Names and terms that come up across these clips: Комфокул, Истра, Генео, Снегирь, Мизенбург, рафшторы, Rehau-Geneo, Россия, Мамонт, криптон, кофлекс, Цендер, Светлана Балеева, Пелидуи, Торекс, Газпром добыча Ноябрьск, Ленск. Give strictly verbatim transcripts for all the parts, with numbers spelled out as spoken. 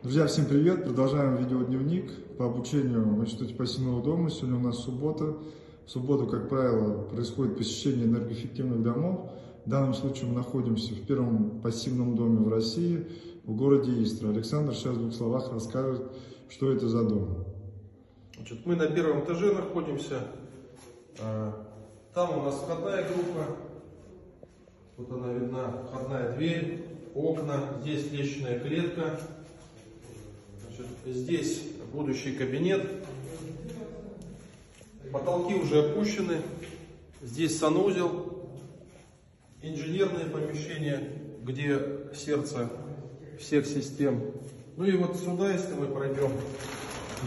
Друзья, всем привет! Продолжаем видеодневник по обучению в Институте пассивного дома. Сегодня у нас суббота. В субботу, как правило, происходит посещение энергоэффективных домов. В данном случае мы находимся в первом пассивном доме в России, в городе Истра. Александр сейчас в двух словах расскажет, что это за дом. Значит, мы на первом этаже находимся. Там у нас входная группа. Вот она видна, входная дверь, окна. Здесь лестничная клетка. Здесь будущий кабинет, потолки уже опущены, здесь санузел, инженерные помещения, где сердце всех систем. Ну и вот сюда, если мы пройдем,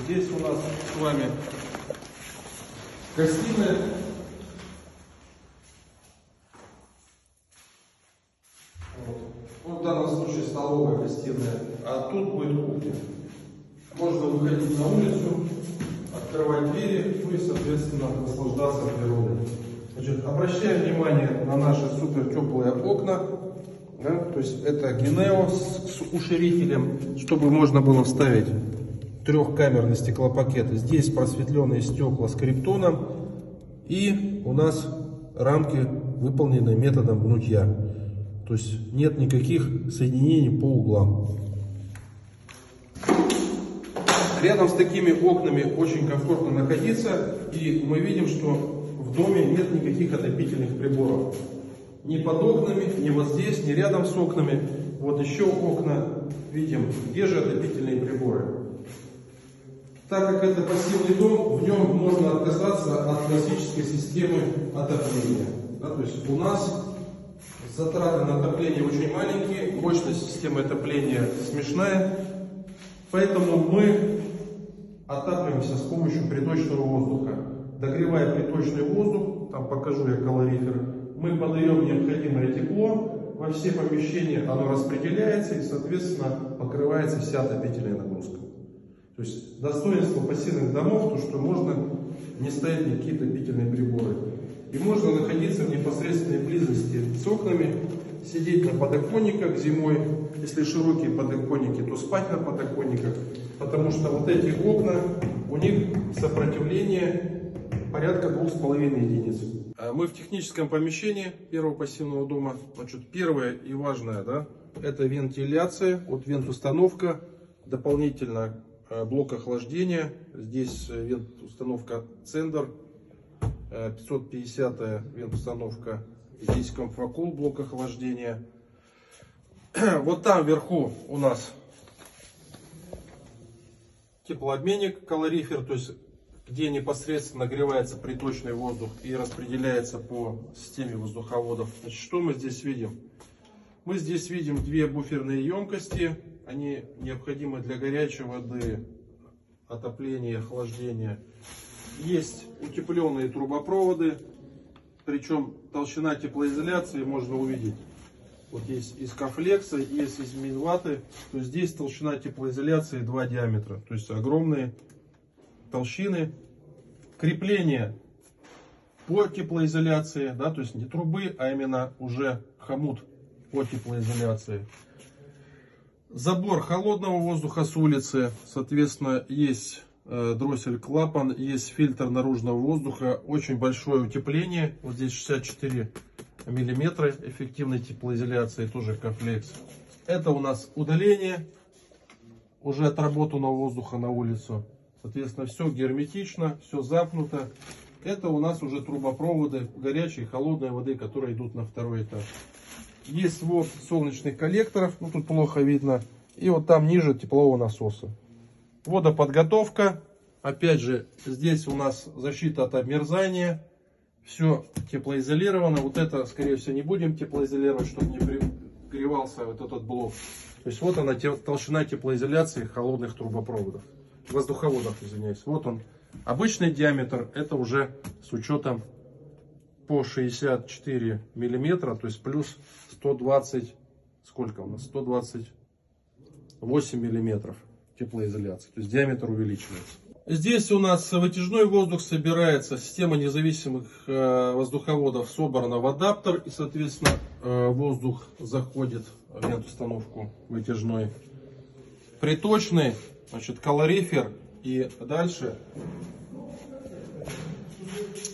здесь у нас с вами гостиная, вот. Ну, в данном случае столовая, гостиная, а тут будет кухня. Можно выходить на улицу, открывать двери, ну и, соответственно, наслаждаться природой. Значит, обращаем внимание на наши супер теплые окна. Да? То есть это Генео с, с уширителем, чтобы можно было вставить трехкамерный стеклопакет. Здесь просветленные стекла с криптоном. И у нас рамки выполнены методом гнутья. То есть нет никаких соединений по углам. Рядом с такими окнами очень комфортно находиться, и мы видим, что в доме нет никаких отопительных приборов. Ни под окнами, ни вот здесь, ни рядом с окнами. Вот еще окна, видим, где же отопительные приборы. Так как это пассивный дом, в нем можно отказаться от классической системы отопления. Да, то есть у нас затраты на отопление очень маленькие, мощность системы отопления смешная, поэтому мы отапливаемся с помощью приточного воздуха. Догревая приточный воздух, там покажу я калорифер, мы подаем необходимое тепло, во все помещения оно распределяется и, соответственно, покрывается вся отопительная нагрузка. То есть достоинство пассивных домов, то что можно не ставить никакие отопительные приборы. И можно находиться в непосредственной близости с окнами, сидеть на подоконниках зимой, если широкие подоконники, то спать на подоконниках, потому что вот эти окна, у них сопротивление порядка двух с половиной единиц. Мы в техническом помещении первого пассивного дома. Значит, первое и важное, да, это вентиляция, вот вент-установка, дополнительно блок охлаждения, здесь вент-установка Цендер, пятьсот пятидесятая вент-установка. Здесь Комфокул, блок охлаждения. Вот там вверху у нас теплообменник, калорифер, то есть где непосредственно нагревается приточный воздух и распределяется по системе воздуховодов. Значит, что мы здесь видим? Мы здесь видим две буферные емкости. Они необходимы для горячей воды, отопления и охлаждения. Есть утепленные трубопроводы. Причем толщина теплоизоляции можно увидеть. Вот есть из кофлекса, есть из минваты. То есть здесь толщина теплоизоляции два диаметра. То есть огромные толщины. Крепление по теплоизоляции. Да, то есть не трубы, а именно уже хомут по теплоизоляции. Забор холодного воздуха с улицы. Соответственно, есть дроссель, клапан, есть фильтр наружного воздуха, очень большое утепление, вот здесь шестьдесят четыре миллиметра эффективной теплоизоляции, тоже кофлекс. Это у нас удаление уже отработанного воздуха на улицу, соответственно, все герметично, все запнуто. Это у нас уже трубопроводы горячей и холодной воды, которые идут на второй этаж. Есть вот солнечных коллекторов, ну тут плохо видно, и вот там ниже теплового насоса. Водоподготовка, опять же, здесь у нас защита от обмерзания, все теплоизолировано, вот это, скорее всего, не будем теплоизолировать, чтобы не пригревался вот этот блок. То есть вот она толщина теплоизоляции холодных трубопроводов, воздуховодов, извиняюсь, вот он. Обычный диаметр, это уже с учетом по шестьдесят четыре миллиметра, то есть плюс сто двадцать, сколько у нас, сто двадцать восемь миллиметров. Теплоизоляции, то есть диаметр увеличивается. Здесь у нас вытяжной воздух собирается, система независимых воздуховодов собрана в адаптер, и соответственно воздух заходит в вент-установку вытяжной. приточный, значит, калорифер, и дальше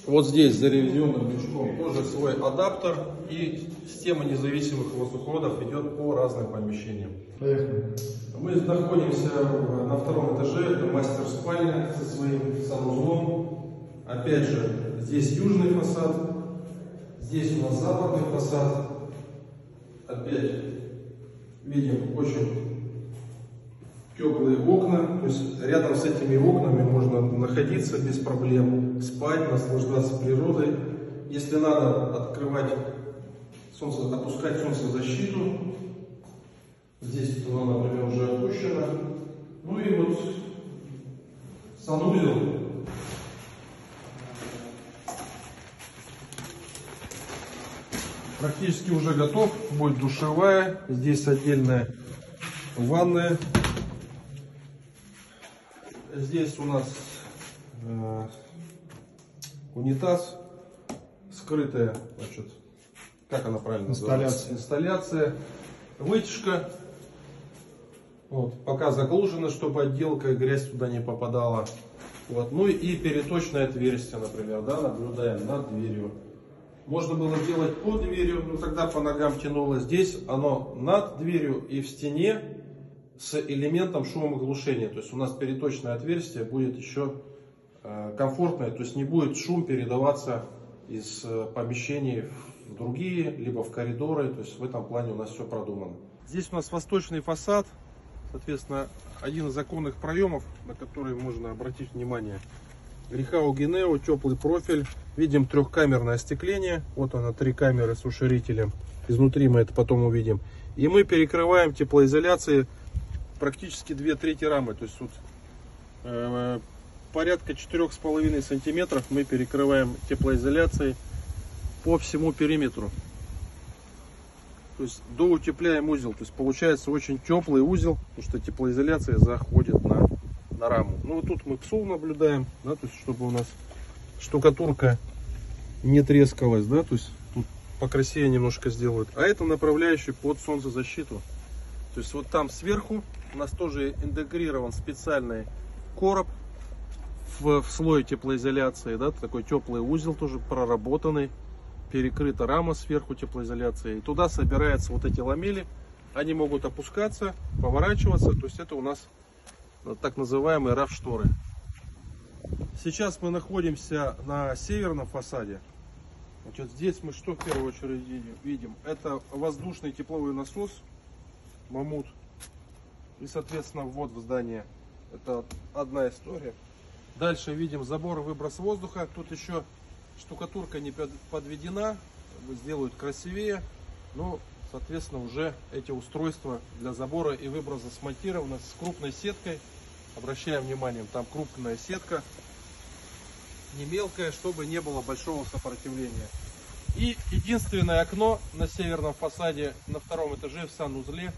вот здесь за ревизионным движком тоже свой адаптер, и система независимых воздуходов идет по разным помещениям. Поехали. Мы находимся на втором этаже, это мастер-спальня со своим санузлом. Опять же, здесь южный фасад, здесь у нас западный фасад. Опять видим очень теплые окна, то есть рядом с этими окнами можно находиться без проблем, спать, наслаждаться природой. Если надо, открывать солнце, опускать солнцезащиту. Здесь она, например, уже опущена. Ну и вот санузел. Практически уже готов, будет душевая, здесь отдельная ванная. Здесь у нас э, унитаз, скрытая, значит, как она правильно называется? Инсталляция. Вытяжка. Вот, пока заглужена, чтобы отделка и грязь туда не попадала. Вот, ну и переточное отверстие, например, да, наблюдаем над дверью. Можно было делать под дверью, но тогда по ногам тянуло. Здесь оно над дверью и в стене, с элементом шумоглушения, то есть у нас переточное отверстие будет еще комфортное, то есть не будет шум передаваться из помещений в другие, либо в коридоры, то есть в этом плане у нас все продумано. Здесь у нас восточный фасад, соответственно, один из оконных проемов, на который можно обратить внимание. Rehau-Geneo, теплый профиль, видим трехкамерное остекление, вот оно, три камеры с уширителем, изнутри мы это потом увидим. И мы перекрываем теплоизоляцией практически две трети рамы, то есть тут э, порядка четырех с половиной сантиметров мы перекрываем теплоизоляцией по всему периметру, то есть доутепляем узел, то есть получается очень теплый узел, потому что теплоизоляция заходит на, на раму. Ну вот тут мы псул наблюдаем, да, то есть чтобы у нас штукатурка не трескалась, да, то есть тут покрасивее немножко сделают. А это направляющий под солнцезащиту. То есть вот там сверху у нас тоже интегрирован специальный короб в, в слое теплоизоляции, да, такой теплый узел тоже проработанный, перекрыта рама сверху теплоизоляции, и туда собираются вот эти ламели, они могут опускаться, поворачиваться, то есть это у нас так называемые рафшторы. Сейчас мы находимся на северном фасаде. Значит, здесь мы что в первую очередь видим? Это воздушный тепловой насос Мамонт и, соответственно, ввод в здание. Это одна история. Дальше видим забор, выброс воздуха. Тут еще штукатурка не подведена, сделают красивее. Но, соответственно, уже эти устройства для забора и выброса смонтированы с крупной сеткой. Обращаем внимание, там крупная сетка, не мелкая, чтобы не было большого сопротивления. И единственное окно на северном фасаде, на втором этаже, в санузле.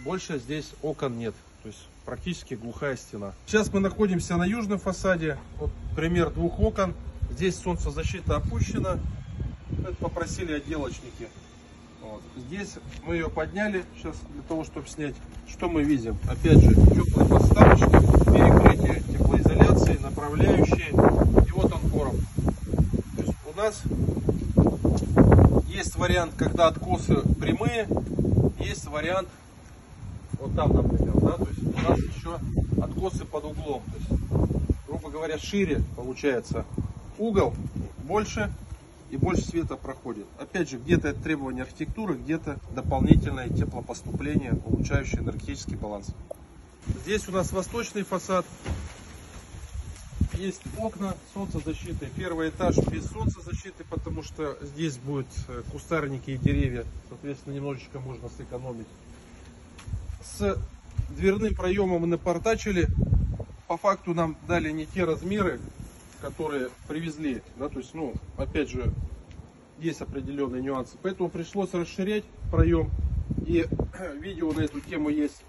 Больше здесь окон нет, то есть практически глухая стена. Сейчас мы находимся на южном фасаде, вот пример двух окон. Здесь солнцезащита опущена, это попросили отделочники. Вот. Здесь мы ее подняли, сейчас для того, чтобы снять. Что мы видим? Опять же, теплые подставочки, перекрытие теплоизоляции, направляющие, и вот он короб. То есть у нас есть вариант, когда откосы прямые, есть вариант вот там, например, да, то есть у нас еще откосы под углом, то есть, грубо говоря, шире получается угол, больше и больше света проходит. Опять же, где-то это требование архитектуры, где-то дополнительное теплопоступление, улучшающее энергетический баланс. Здесь у нас восточный фасад, есть окна солнцезащиты. Первый этаж без солнцезащиты, потому что здесь будут кустарники и деревья, соответственно, немножечко можно сэкономить. С дверным проемом напортачили, по факту нам дали не те размеры, которые привезли, да, то есть, ну, опять же, есть определенные нюансы, поэтому пришлось расширять проем, и видео на эту тему есть.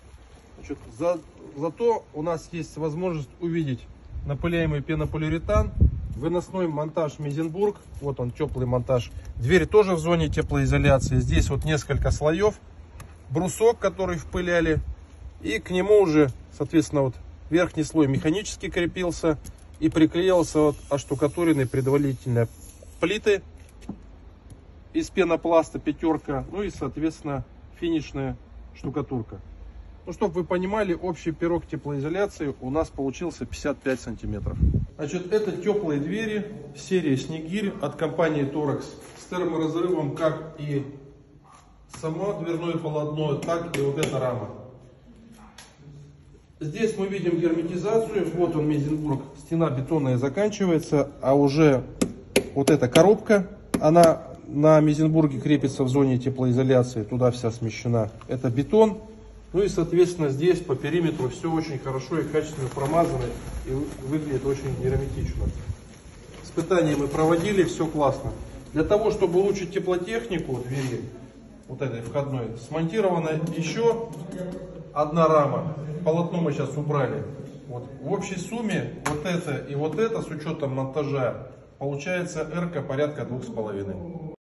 Значит, за, зато у нас есть возможность увидеть напыляемый пенополиуретан, выносной монтаж Мизенбург, вот он, теплый монтаж, дверь тоже в зоне теплоизоляции, здесь вот несколько слоев, брусок, который впыляли, И к нему уже, соответственно, вот верхний слой механически крепился и приклеился вот оштукатуренные предварительные плиты из пенопласта пятерка, ну и, соответственно, финишная штукатурка. Ну, чтобы вы понимали, общий пирог теплоизоляции у нас получился пятьдесят пять сантиметров. Значит, это теплые двери серии Снегирь от компании Торекс с терморазрывом, как и само дверное полотно, так и вот эта рама. Здесь мы видим герметизацию. Вот он, Мизенбург, стена бетонная заканчивается, а уже вот эта коробка, она на Мизенбурге крепится в зоне теплоизоляции, туда вся смещена. Это бетон. Ну и, соответственно, здесь по периметру все очень хорошо и качественно промазано и выглядит очень герметично. Испытания мы проводили, все классно. Для того, чтобы улучшить теплотехнику двери, вот этой входной, смонтирована еще одна рама. Полотно мы сейчас убрали. Вот. В общей сумме вот это и вот это с учетом монтажа получается эр-ка порядка двух с половиной.